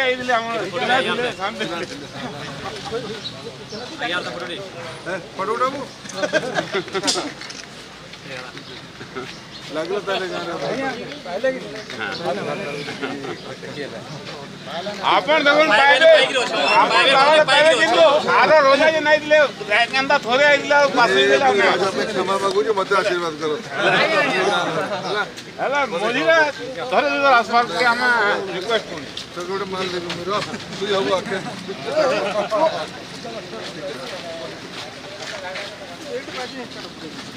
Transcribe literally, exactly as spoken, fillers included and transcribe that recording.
आगे आई दिले हम सामने तैयार था पड़ोड़ी पड़ोड़ा मु लगलो पहले जाना पहले की आपन देखो पहले आपन पहले किंतु आरो रोजा जे नहीं दिले गंदा थोड़े आई दिला पास दिला आपने क्षमा मांगो जो मत आशीर्वाद करो हला मोदीरा थोड़े थोड़े आसपास के हम रिक्वेस्ट करूं तो थोड़े मान ले मेरा तू जाओ आके एक बाजी चलो